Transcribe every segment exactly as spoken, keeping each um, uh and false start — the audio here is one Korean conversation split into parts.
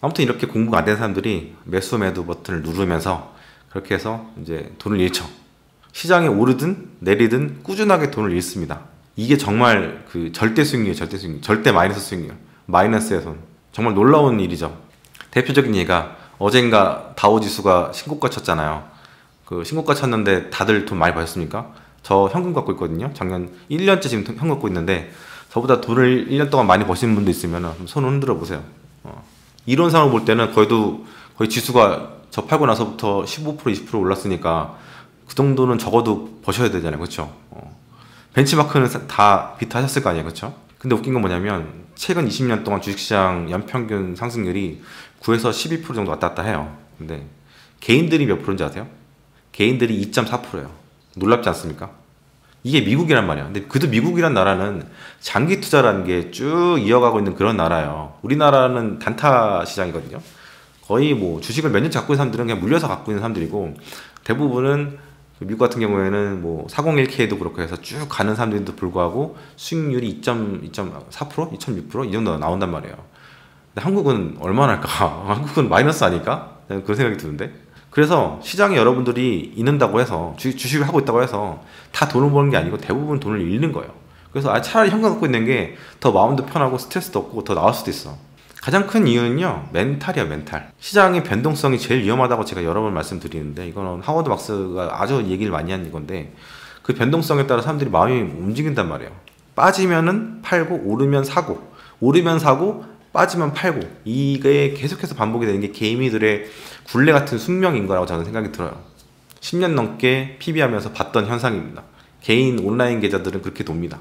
아무튼 이렇게 공부가 안 된 사람들이 매수 매도 버튼을 누르면서 그렇게 해서 이제 돈을 잃죠. 시장이 오르든 내리든 꾸준하게 돈을 잃습니다. 이게 정말 그 절대 수익률, 절대 수익률, 절대 마이너스 수익률, 마이너스의 손. 정말 놀라운 일이죠. 대표적인 예가 어젠가 다우지수가 신고가 쳤잖아요. 그 신고가 쳤는데 다들 돈 많이 버셨습니까? 저 현금 갖고 있거든요. 작년 일 년째 지금 현금 갖고 있는데 저보다 돈을 일 년 동안 많이 버신 분도 있으면 손을 흔들어 보세요. 어. 이런 상황을 볼 때는 거의도 거의 지수가 저 팔고 나서부터 십오 퍼센트, 이십 퍼센트 올랐으니까 그 정도는 적어도 버셔야 되잖아요. 그렇죠? 어. 벤치마크는 다 비트하셨을 거 아니에요. 그렇죠? 근데 웃긴 건 뭐냐면 최근 이십 년 동안 주식시장 연평균 상승률이 구에서 십이 퍼센트 정도 왔다 갔다 해요. 근데 개인들이 몇 프로인지 아세요? 개인들이 이 점 사 퍼센트예요. 놀랍지 않습니까? 이게 미국이란 말이야. 근데 그래도 미국이란 나라는 장기 투자라는 게 쭉 이어가고 있는 그런 나라예요. 우리나라는 단타 시장이거든요. 거의 뭐 주식을 몇 년 갖고 있는 사람들은 그냥 물려서 갖고 있는 사람들이고, 대부분은 미국 같은 경우에는 뭐 사공일 케이도 그렇고 해서 쭉 가는 사람들도 불구하고 수익률이 이 점 사 퍼센트, 이 점 육 퍼센트 이 정도 나온단 말이에요. 근데 한국은 얼마나 할까? 한국은 마이너스 아닐까? 그런 생각이 드는데, 그래서 시장에 여러분들이 있는다고 해서 주, 주식을 하고 있다고 해서 다 돈을 버는 게 아니고 대부분 돈을 잃는 거예요. 그래서 아, 차라리 현금 갖고 있는 게 더 마음도 편하고 스트레스도 없고 더 나을 수도 있어. 가장 큰 이유는요, 멘탈이야, 멘탈. 시장의 변동성이 제일 위험하다고 제가 여러 번 말씀드리는데, 이거는 하워드 막스가 아주 얘기를 많이 한 건데, 그 변동성에 따라 사람들이 마음이 움직인단 말이에요. 빠지면은 팔고, 오르면 사고, 오르면 사고, 빠지면 팔고, 이게 계속해서 반복이 되는 게 개미들의 굴레 같은 숙명인 거라고 저는 생각이 들어요. 십 년 넘게 피비하면서 봤던 현상입니다. 개인 온라인 계좌들은 그렇게 돕니다.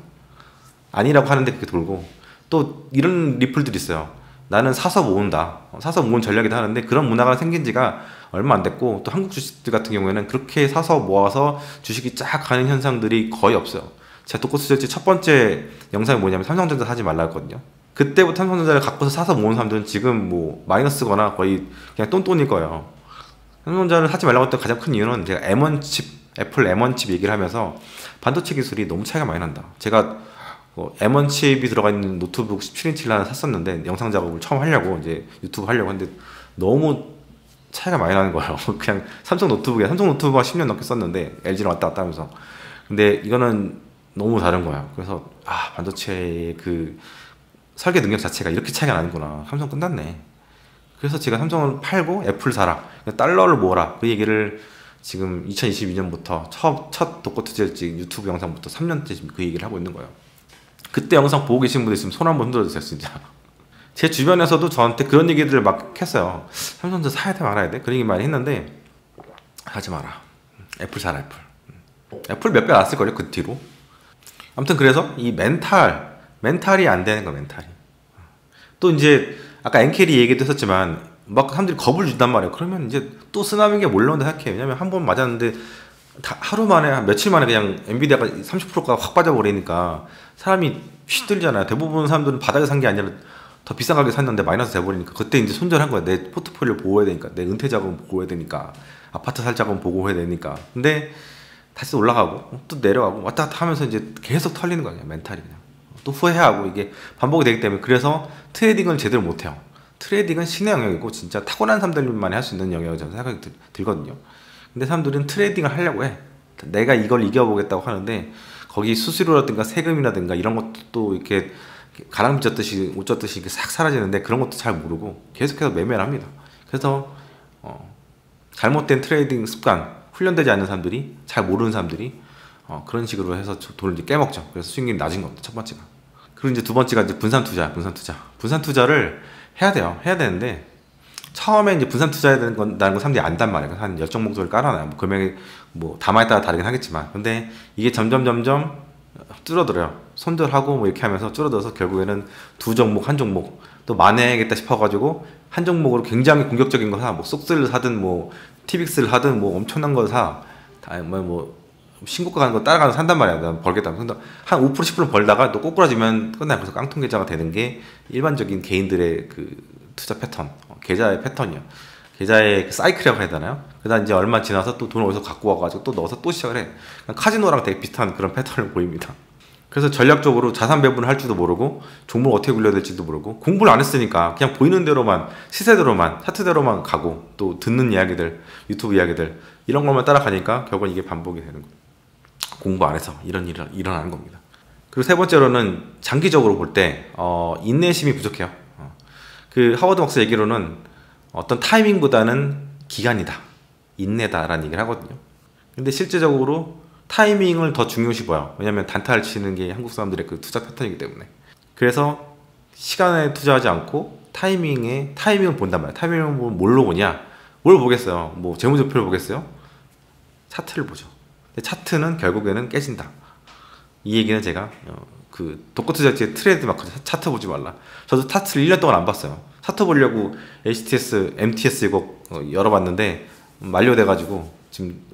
아니라고 하는데 그렇게 돌고, 또 이런 리플들이 있어요. 나는 사서 모은다, 사서 모은 전략이다 하는데, 그런 문화가 생긴 지가 얼마 안 됐고, 또 한국 주식들 같은 경우에는 그렇게 사서 모아서 주식이 쫙 가는 현상들이 거의 없어요. 제가 독고수절지 첫 번째 영상이 뭐냐면 삼성전자 사지 말라 했거든요. 그때부터 삼성전자를 갖고서 사서 모은 사람들은 지금 뭐 마이너스거나 거의 그냥 똔똔일 거예요. 삼성전자를 사지 말라고 했던 가장 큰 이유는 제가 엠 원 칩, 애플 엠 원 칩 얘기를 하면서 반도체 기술이 너무 차이가 많이 난다. 제가 엠 원 칩이 들어가 있는 노트북 십칠 인치를 하나 샀었는데, 영상 작업을 처음 하려고, 이제 유튜브 하려고 하는데 너무 차이가 많이 나는 거예요. 그냥 삼성 노트북에, 삼성 노트북 한 십 년 넘게 썼는데 엘지랑 왔다 갔다 하면서. 근데 이거는 너무 다른 거예요. 그래서 아, 반도체의 그 설계 능력 자체가 이렇게 차이가 나는구나. 삼성 끝났네. 그래서 제가 삼성을 팔고 애플 사라, 달러를 모아라, 그 얘기를 지금 이천이십이 년부터 첫, 첫 독고투자일지 유튜브 영상부터 삼 년째 지금 그 얘기를 하고 있는 거예요. 그때 영상 보고 계신 분들 있으면 손 한번 흔들어 주세요, 진짜. 제 주변에서도 저한테 그런 얘기들을 막 했어요. 삼성전자 사야 돼, 말아야 돼? 그런 얘기 많이 했는데, 하지 마라. 애플 사라, 애플. 애플 몇 배 났을걸요, 그 뒤로. 아무튼 그래서 이 멘탈, 멘탈이 안 되는 거야, 멘탈이. 또 이제, 아까 엔케리 얘기도 했었지만, 막 사람들이 겁을 준단 말이에요. 그러면 이제 또 쓰나미가 몰려온다 생각해. 왜냐면 한 번 맞았는데, 다 하루 만에, 며칠 만에 그냥 엔비디아가 삼십 퍼센트가 확 빠져버리니까 사람이 휘둘잖아요. 대부분 사람들은 바닥에 산 게 아니라 더 비싼 가격에 샀는데 마이너스 돼버리니까 그때 이제 손절한 거야. 내 포트폴리오 보호해야 되니까, 내 은퇴 자금 보호해야 되니까, 아파트 살 자금 보호해야 되니까. 근데 다시 올라가고 또 내려가고 왔다 갔다 하면서 이제 계속 털리는 거야, 멘탈이. 그냥 또 후회하고 이게 반복이 되기 때문에, 그래서 트레이딩을 제대로 못해요. 트레이딩은 신의 영역이고 진짜 타고난 사람들만 할 수 있는 영역이라고 저는 생각이 들, 들거든요. 근데 사람들은 트레이딩을 하려고 해. 내가 이걸 이겨보겠다고 하는데, 거기 수수료라든가 세금이라든가 이런 것도 또 이렇게 가랑비 젖듯이, 옷 젖듯이 이렇게 싹 사라지는데, 그런 것도 잘 모르고 계속해서 매매를 합니다. 그래서 어, 잘못된 트레이딩 습관, 훈련되지 않은 사람들이, 잘 모르는 사람들이 어, 그런 식으로 해서 돈을 이제 깨먹죠. 그래서 수익률이 낮은 겁니다, 첫 번째가. 그리고 이제 두 번째가 이제 분산 투자, 분산 투자. 분산 투자를 해야 돼요. 해야 되는데, 처음에 이제 분산 투자해야 되는 건다는 건 사람들이 안단 말이에요. 한 열 정 목적을 깔아놔요. 뭐 금액이 뭐 담아에 따라 다르긴 하겠지만, 근데 이게 점점 점점 줄어들어요. 손절하고 뭐 이렇게 하면서 줄어들어서 결국에는 두 종목, 한 종목, 또 만회해야겠다 싶어가지고 한 종목으로 굉장히 공격적인 거 사, 뭐 속스를 사든 뭐 티빅스를 하든 뭐 엄청난 걸 사, 뭐, 뭐 신고가 가는 거 따라가서 산단 말이야. 난 벌겠다. 한 오 퍼센트, 십 퍼센트 벌다가 또 꼬꾸라지면 끝나요. 그래서 깡통 계좌가 되는 게 일반적인 개인들의 그 투자 패턴, 어, 계좌의 패턴이요. 계좌의 그 사이클이라고 해야 되나요? 그다음 이제 얼마 지나서 또 돈을 어디서 갖고 와가지고 또 넣어서 또 시작을 해. 카지노랑 되게 비슷한 그런 패턴을 보입니다. 그래서 전략적으로 자산 배분을 할 줄도 모르고 종목을 어떻게 굴려야 될지도 모르고 공부를 안 했으니까 그냥 보이는 대로만, 시세대로만, 차트대로만 가고 또 듣는 이야기들, 유튜브 이야기들 이런 것만 따라가니까 결국은 이게 반복이 되는 거예요. 공부 안 해서 이런 일이 일어나는 겁니다. 그리고 세 번째로는 장기적으로 볼 때 어, 인내심이 부족해요. 어. 그 하워드 막스 얘기로는 어떤 타이밍보다는 기간이다, 인내다 라는 얘기를 하거든요. 근데 실제적으로 타이밍을 더 중요시 봐요. 왜냐면 단타를 치는 게 한국 사람들의 그 투자 패턴이기 때문에. 그래서 시간에 투자하지 않고 타이밍에, 타이밍을 본단 말이야. 타이밍을 보면 뭘로 보냐? 뭘 보겠어요? 뭐 재무제표를 보겠어요? 차트를 보죠. 근데 차트는 결국에는 깨진다. 이 얘기는 제가 어, 그 독거투자지의 트레이드마크, 차트 보지 말라. 저도 차트를 일 년 동안 안 봤어요. 차트 보려고 에이치티에스, 엠티에스 이거 열어봤는데 만료돼가지고 지금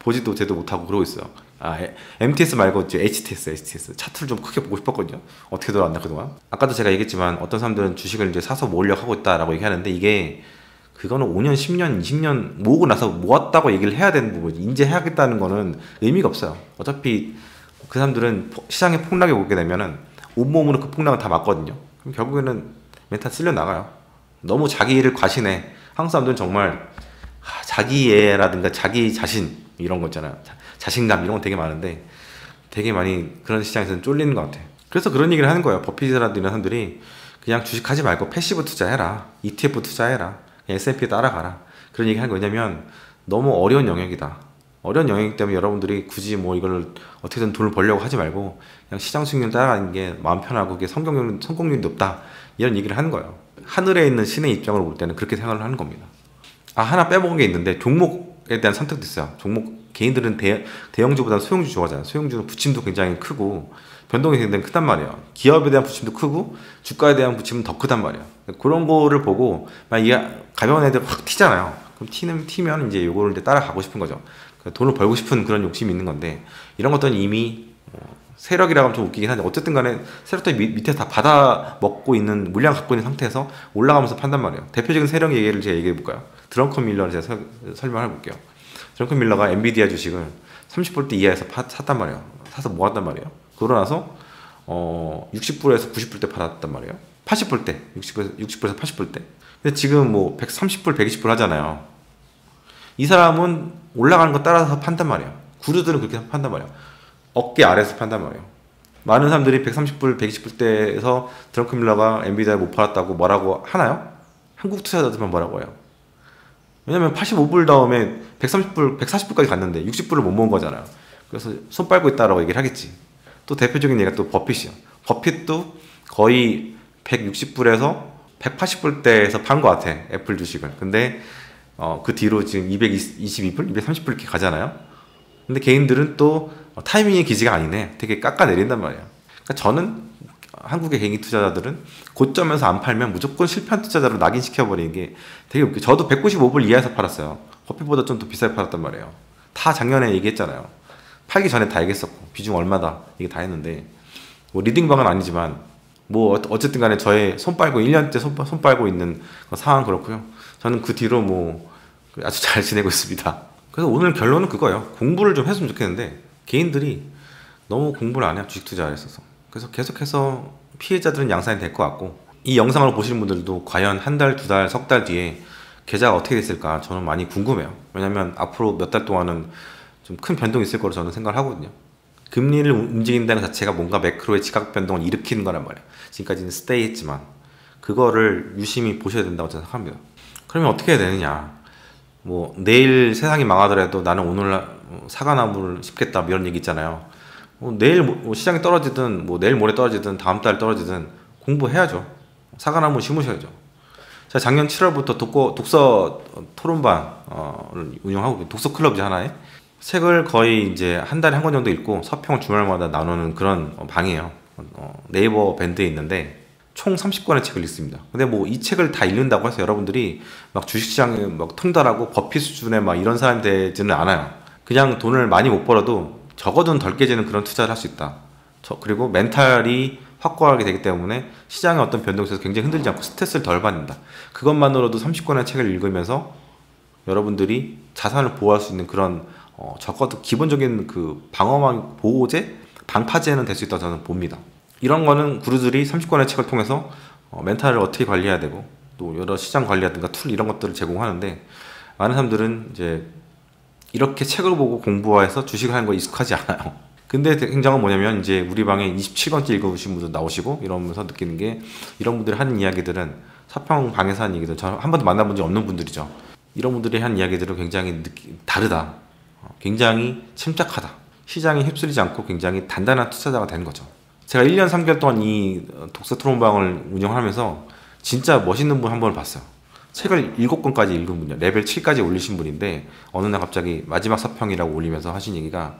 보지도 제대로 못하고 그러고 있어요. 아, 엠티에스 말고 이제 에이치티에스, 에이치티에스 차트를 좀 크게 보고 싶었거든요. 어떻게 돌아왔나 그동안. 아까도 제가 얘기했지만 어떤 사람들은 주식을 이제 사서 모으려고 하고 있다라고 얘기하는데 이게 그거는 오 년, 십 년, 이십 년 모으고 나서 모았다고 얘기를 해야 되는 부분, 인제해야겠다는 거는 의미가 없어요. 어차피 그 사람들은 시장의 폭락에 오게 되면은 온몸으로 그 폭락을 다 맞거든요. 그럼 결국에는 멘탈 쓸려 나가요. 너무 자기 일을 과신해. 한국 사람들은 정말 자기애라든가 자기 자신 이런 거 있잖아요. 자, 자신감 이런 거 되게 많은데 되게 많이 그런 시장에서는 쫄리는 것 같아요. 그래서 그런 얘기를 하는 거예요. 버핏이라든지 이런 사람들이 그냥 주식하지 말고 패시브 투자해라, 이티에프 투자해라, 에스앤피 따라가라 그런 얘기를 하는 거냐면 너무 어려운 영역이다. 어려운 영역이기 때문에 여러분들이 굳이 뭐 이걸 어떻게든 돈을 벌려고 하지 말고 그냥 시장 수익률 따라가는 게 마음 편하고 그게 성공률, 성공률이 높다 이런 얘기를 하는 거예요. 하늘에 있는 신의 입장으로 볼 때는 그렇게 생각을 하는 겁니다. 아, 하나 빼먹은 게 있는데 종목 에 대한 선택도 있어요. 종목 개인들은 대, 대형주보다는 소형주 좋아하잖아요. 소형주는 부침도 굉장히 크고 변동이 굉장히 크단 말이에요. 기업에 대한 부침도 크고 주가에 대한 부침은 더 크단 말이에요. 그런 거를 보고 막 이 가벼운 애들 확 튀잖아요. 그럼 튀는, 튀면 이제 요거를 이제 따라가고 싶은 거죠. 돈을 벌고 싶은 그런 욕심이 있는 건데 이런 것들은 이미 어, 세력이라고 하면 좀 웃기긴 한데 어쨌든 간에 세력들 밑에서 다 받아 먹고 있는 물량 갖고 있는 상태에서 올라가면서 판단 말이에요. 대표적인 세력 얘기를 제가 얘기해 볼까요? 드렁크 밀러를 제가 서, 설명해 볼게요. 드렁크 밀러가 엔비디아 주식을 삼십 볼트 이하에서 파, 샀단 말이에요. 사서 모았단 말이에요. 그러고 나서 어, 육십 불에서 구십 불 때 팔았단 말이에요. 팔십 불 때, 육십 불에서 팔십 불 때. 근데 지금 뭐 백삼십 불, 백이십 불 하잖아요. 이 사람은 올라가는 거 따라서 판단 말이에요. 구루들은 그렇게 판단 말이에요. 어깨 아래에서 판단 말이에요. 많은 사람들이 백삼십 불, 백이십 불 대에서 드렁크 밀러가 엔비디아를 못 팔았다고 뭐라고 하나요? 한국 투자자들만 뭐라고 해요? 왜냐면 팔십오 불 다음에 백삼십 불, 백사십 불까지 갔는데 육십 불을 못 모은 거잖아요. 그래서 손 빨고 있다라고 얘기를 하겠지. 또 대표적인 얘기가 또 버핏이요. 버핏도 거의 백육십 불에서 백팔십 불 대에서 판 것 같아, 애플 주식을. 근데 어, 그 뒤로 지금 이백이십이 불, 이백삼십 불 이렇게 가잖아요. 근데 개인들은 또 타이밍의 기지가 아니네. 되게 깎아내린단 말이에요. 그러니까 저는 한국의 개인 투자자들은 고점에서 안 팔면 무조건 실패한 투자자로 낙인시켜버리는 게 되게 웃겨요. 저도 백구십오 불 이하에서 팔았어요. 버핏보다 좀 더 비싸게 팔았단 말이에요. 다 작년에 얘기했잖아요. 팔기 전에 다 얘기했었고 비중 얼마다 이게 다 했는데 뭐 리딩방은 아니지만 뭐 어쨌든 간에 저의 손 빨고 일 년째 손, 손 빨고 있는 상황 그렇고요. 저는 그 뒤로 뭐 아주 잘 지내고 있습니다. 그래서 오늘 결론은 그거예요. 공부를 좀 했으면 좋겠는데 개인들이 너무 공부를 안 해요. 주식 투자에 있어서. 그래서 계속해서 피해자들은 양산이 될 것 같고 이 영상을 보시는 분들도 과연 한 달, 두 달, 석 달 뒤에 계좌가 어떻게 됐을까 저는 많이 궁금해요. 왜냐면 앞으로 몇 달 동안은 좀 큰 변동이 있을 거로 저는 생각을 하거든요. 금리를 움직인다는 자체가 뭔가 매크로의 지각 변동을 일으키는 거란 말이에요. 지금까지는 스테이 했지만 그거를 유심히 보셔야 된다고 저는 생각합니다. 그러면 어떻게 해야 되느냐. 뭐 내일 세상이 망하더라도 나는 오늘 사과나무를 심겠다 이런 얘기 있잖아요. 뭐 내일 뭐 시장이 떨어지든 뭐 내일 모레 떨어지든 다음 달 떨어지든 공부해야죠. 사과나무 심으셔야죠. 제가 작년 칠월부터 독고, 독서 토론반을 어, 운영하고 독서 클럽이 하나에 책을 거의 이제 한 달에 한 권 정도 읽고 서평을 주말마다 나누는 그런 방이에요. 어, 네이버 밴드에 있는데 총 삼십 권의 책을 읽습니다. 근데 뭐 이 책을 다 읽는다고 해서 여러분들이 막 주식시장에 막 통달하고 버핏 수준의 막 이런 사람이 되지는 않아요. 그냥 돈을 많이 못 벌어도 적어도 덜 깨지는 그런 투자를 할 수 있다. 저, 그리고 멘탈이 확고하게 되기 때문에 시장의 어떤 변동에 있어서 굉장히 흔들리지 않고 스트레스를 덜 받는다. 그것만으로도 삼십 권의 책을 읽으면서 여러분들이 자산을 보호할 수 있는 그런 어, 적어도 기본적인 그 방어망 보호제 방파제는 될 수 있다고 저는 봅니다. 이런 거는 구루들이 삼십 권의 책을 통해서 어, 멘탈을 어떻게 관리해야 되고 또 여러 시장 관리라든가 툴 이런 것들을 제공하는데, 많은 사람들은 이제 이렇게 책을 보고 공부해서 주식을 하는 거 익숙하지 않아요. 근데 굉장한 뭐냐면 이제 우리 방에 이십칠 권째 읽어보신 분들 나오시고 이러면서 느끼는 게, 이런 분들이 하는 이야기들은 사평 방에서 하는 얘기들, 저 한 번도 만나본 적 없는 분들이죠. 이런 분들이 한 이야기들은 굉장히 느끼, 다르다, 굉장히 침착하다, 시장에 휩쓸리지 않고 굉장히 단단한 투자자가 된 거죠. 제가 일 년 삼 개월 동안 이 독서 토론방을 운영하면서 진짜 멋있는 분 한 번을 봤어요. 책을 일곱 권까지 읽은 분이요. 레벨 칠까지 올리신 분인데 어느 날 갑자기 마지막 사평이라고 올리면서 하신 얘기가,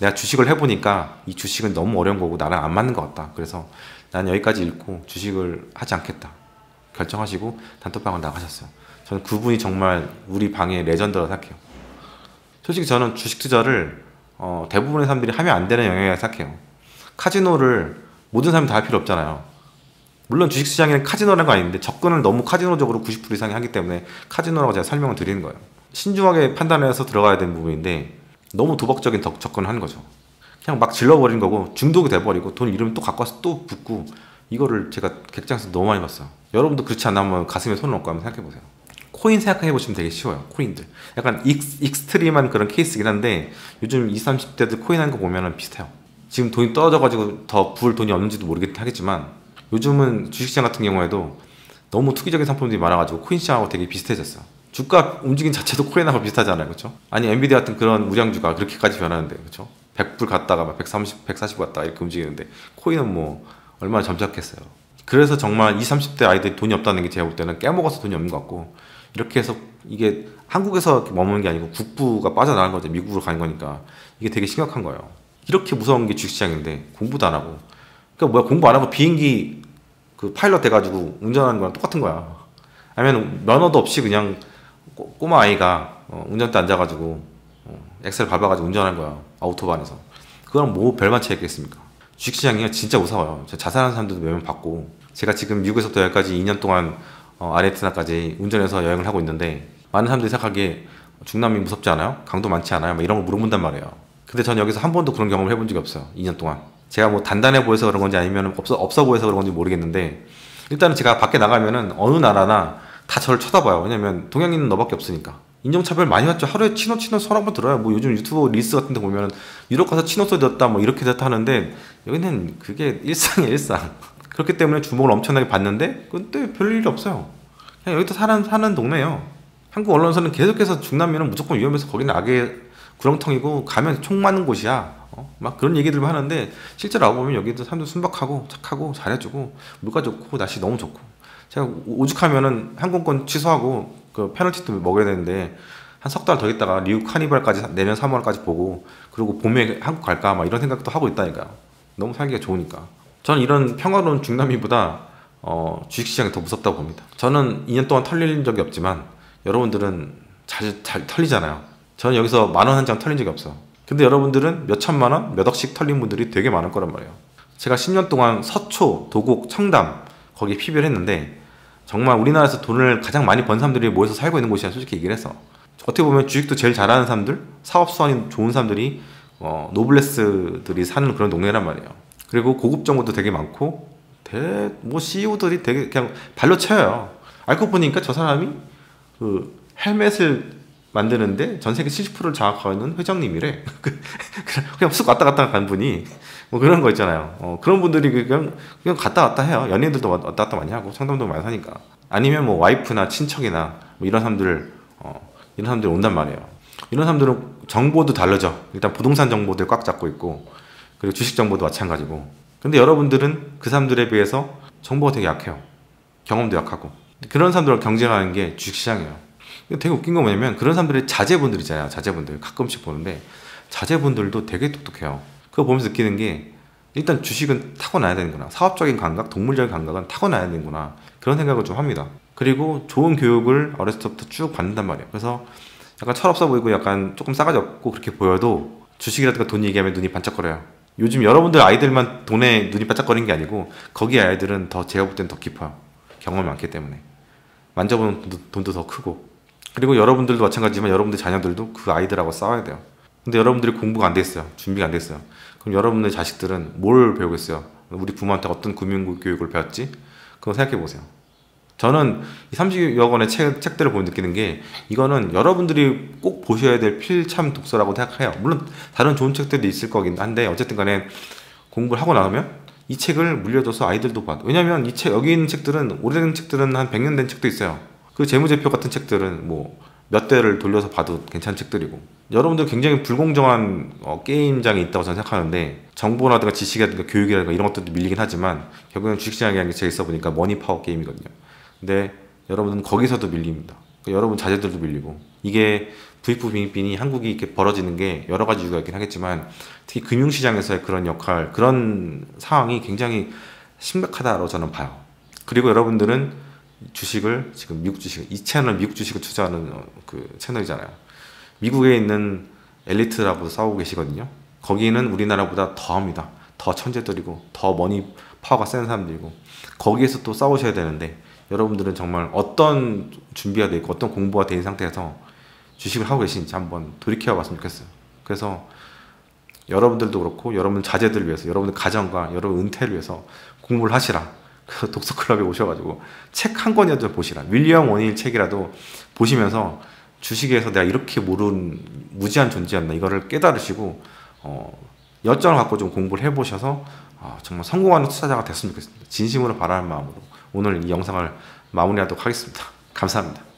내가 주식을 해보니까 이 주식은 너무 어려운 거고 나랑 안 맞는 것 같다. 그래서 난 여기까지 읽고 주식을 하지 않겠다 결정하시고 단톡방을 나가셨어요. 저는 그분이 정말 우리 방의 레전드라고 생각해요. 솔직히 저는 주식 투자를 어, 대부분의 사람들이 하면 안 되는 영역이라고 생각해요. 카지노를 모든 사람이 다 할 필요 없잖아요. 물론 주식시장에는 카지노라는 거 아닌데 접근을 너무 카지노적으로 구십 퍼센트 이상이 하기 때문에 카지노라고 제가 설명을 드리는 거예요. 신중하게 판단해서 들어가야 되는 부분인데 너무 도박적인 접근을 하는 거죠. 그냥 막 질러버리는 거고 중독이 돼버리고 돈 잃으면 또 갖고 와서 또 붓고, 이거를 제가 객장에서 너무 많이 봤어요. 여러분도 그렇지 않으면 가슴에 손을 얹고 한번 생각해보세요. 코인 생각해보시면 되게 쉬워요. 코인들 약간 익스, 익스트림한 그런 케이스긴 한데 요즘 이십, 삼십 대들 코인 하는 거 보면 비슷해요. 지금 돈이 떨어져가지고 더 부을 돈이 없는지도 모르겠긴 하겠지만, 요즘은 주식시장 같은 경우에도 너무 투기적인 상품들이 많아가지고 코인시장하고 되게 비슷해졌어요. 주가 움직임 자체도 코인하고 비슷하잖아요, 그렇죠? 아니 엔비디아 같은 그런 우량주가 그렇게까지 변하는데, 그렇죠? 백 불 갔다가 막 백삼십, 백사십 갔다가 이렇게 움직이는데 코인은 뭐 얼마나 점착했어요. 그래서 정말 이십, 삼십 대 아이들이 돈이 없다는 게 제가 볼 때는 깨먹어서 돈이 없는 것 같고, 이렇게 해서 이게 한국에서 머무는 게 아니고 국부가 빠져나간 거죠. 미국으로 가는 거니까 이게 되게 심각한 거예요. 이렇게 무서운 게 주식시장인데 공부도 안 하고, 그러니까 뭐야, 공부 안 하고 비행기 그 파일럿 돼가지고 운전하는 거랑 똑같은 거야. 아니면 면허도 없이 그냥 꼬, 꼬마 아이가 어, 운전대 앉아가지고 어, 엑셀 밟아가지고 운전하는 거야, 아우토반에서. 그거랑 뭐 별만 차이 있겠습니까? 주식시장이 진짜 무서워요. 자살하는 사람들도 몇명 봤고, 제가 지금 미국에서부터 여기까지 이 년 동안 어, 아르헨티나까지 운전해서 여행을 하고 있는데, 많은 사람들이 생각하기에 중남미 무섭지 않아요? 강도 많지 않아요? 막 이런 걸 물어본단 말이에요. 근데 전 여기서 한 번도 그런 경험을 해본 적이 없어요, 이 년 동안. 제가 뭐 단단해 보여서 그런 건지 아니면 없어, 없어 보여서 그런 건지 모르겠는데, 일단은 제가 밖에 나가면은 어느 나라나 다 저를 쳐다봐요. 왜냐면 동양인은 너밖에 없으니까. 인종차별 많이 받죠. 하루에 치노 치노 서너 번 들어요. 뭐 요즘 유튜브 릴스 같은 데 보면은 유럽 가서 치노 소리 들었다 뭐 이렇게 됐다 하는데, 여기는 그게 일상이에요, 일상. 그렇기 때문에 주목을 엄청나게 받는데, 근데 별일 없어요. 그냥 여기도 사는, 사는 동네예요. 한국 언론에서는 계속해서 중남미는 무조건 위험해서 거기는 악의 구렁텅이고 가면 총 맞는 곳이야, 어? 막 그런 얘기들만 하는데, 실제로 알고 보면 여기도 사람들 순박하고 착하고 잘해주고 물가 좋고 날씨 너무 좋고, 제가 오죽하면은 항공권 취소하고 그 페널티도 먹어야 되는데 한 석 달 더 있다가 리우 카니발까지 내년 삼월까지 보고, 그리고 봄에 한국 갈까 막 이런 생각도 하고 있다니까요. 너무 살기가 좋으니까. 저는 이런 평화로운 중남미보다 어, 주식시장이 더 무섭다고 봅니다. 저는 이 년 동안 털린 적이 없지만 여러분들은 잘, 잘 털리잖아요. 저는 여기서 만 원 한 장 털린 적이 없어. 근데 여러분들은 몇 천만 원, 몇 억씩 털린 분들이 되게 많을 거란 말이에요. 제가 십 년 동안 서초, 도곡, 청담 거기에 피비를 했는데, 정말 우리나라에서 돈을 가장 많이 번 사람들이 모여서 살고 있는 곳이야, 솔직히 얘기를 해서. 어떻게 보면 주식도 제일 잘하는 사람들, 사업 수완이 좋은 사람들이 어, 노블레스들이 사는 그런 동네란 말이에요. 그리고 고급 정보도 되게 많고, 대, 뭐 씨이오들이 되게 그냥 발로 채워요. 알고 보니까 저 사람이 그 헬멧을 만드는데 전 세계 칠십 퍼센트를 장악하는 회장님이래. 그냥 쑥 왔다 갔다 간 분이, 뭐 그런 거 있잖아요. 어, 그런 분들이 그냥, 그냥 갔다 왔다 해요. 연예인들도 왔다 갔다 많이 하고, 청담도 많이 사니까. 아니면 뭐 와이프나 친척이나 뭐 이런 사람들, 어, 이런 사람들이 온단 말이에요. 이런 사람들은 정보도 다르죠. 일단 부동산 정보들 꽉 잡고 있고, 그리고 주식 정보도 마찬가지고. 근데 여러분들은 그 사람들에 비해서 정보가 되게 약해요. 경험도 약하고. 그런 사람들과 경쟁하는 게 주식시장이에요. 되게 웃긴 건 뭐냐면, 그런 사람들이 자제분들 있잖아요. 자제분들 가끔씩 보는데, 자제분들도 되게 똑똑해요. 그거 보면서 느끼는 게, 일단 주식은 타고나야 되는구나, 사업적인 감각, 동물적인 감각은 타고나야 되는구나, 그런 생각을 좀 합니다. 그리고 좋은 교육을 어렸을 때부터 쭉 받는단 말이에요. 그래서 약간 철없어 보이고 약간 조금 싸가지 없고 그렇게 보여도 주식이라든가 돈 얘기하면 눈이 반짝거려요. 요즘 여러분들 아이들만 돈에 눈이 반짝거리는 게 아니고, 거기 아이들은 더, 제가 볼 땐 더 깊어요. 경험이 많기 때문에 만져보는 돈도, 돈도 더 크고. 그리고 여러분들도 마찬가지지만 여러분들 자녀들도 그 아이들하고 싸워야 돼요. 근데 여러분들이 공부가 안 돼 있어요. 준비가 안 돼 있어요. 그럼 여러분의 자식들은 뭘 배우겠어요? 우리 부모한테 어떤 금융 교육을 배웠지? 그거 생각해 보세요. 저는 이 삼십여 권의 책, 책들을 보면 느끼는 게 이거는 여러분들이 꼭 보셔야 될 필참 독서라고 생각해요. 물론 다른 좋은 책들도 있을 거긴 한데 어쨌든 간에 공부를 하고 나면 이 책을 물려줘서 아이들도 봐. 왜냐면 이 책, 여기 있는 책들은 오래된 책들은 한 백 년 된 책도 있어요. 그 재무제표 같은 책들은 뭐 몇 대를 돌려서 봐도 괜찮은 책들이고, 여러분들 굉장히 불공정한 어, 게임장이 있다고 저는 생각하는데 정보라든가 지식이라든가 교육이라든가 이런 것들도 밀리긴 하지만 결국에는 주식시장이라는 게 제가 있어 보니까 머니파워 게임이거든요. 근데 여러분은 거기서도 밀립니다. 그러니까 여러분 자제들도 밀리고, 이게 부익부 빙익빈이 한국이 이렇게 벌어지는 게 여러 가지 이유가 있긴 하겠지만 특히 금융시장에서의 그런 역할, 그런 상황이 굉장히 심각하다고 저는 봐요. 그리고 여러분들은 주식을 지금 미국 주식, 이 채널은 미국 주식을 투자하는 그 채널이잖아요. 미국에 있는 엘리트라고 싸우고 계시거든요. 거기는 우리나라보다 더 합니다. 더 천재들이고 더 머니 파워가 센 사람들이고, 거기에서 또 싸우셔야 되는데 여러분들은 정말 어떤 준비가 돼 있고 어떤 공부가 된 상태에서 주식을 하고 계신지 한번 돌이켜 봤으면 좋겠어요. 그래서 여러분들도 그렇고 여러분 자제들을 위해서, 여러분들 가정과 여러분 은퇴를 위해서 공부를 하시라. 그 독서클럽에 오셔가지고 책 한 권이라도 보시라. 윌리엄 오닐 책이라도 보시면서 주식에서 내가 이렇게 모르는 무지한 존재였나 이거를 깨달으시고 어, 열정을 갖고 좀 공부를 해보셔서 어, 정말 성공하는 투자자가 됐으면 좋겠습니다. 진심으로 바라는 마음으로 오늘 이 영상을 마무리하도록 하겠습니다. 감사합니다.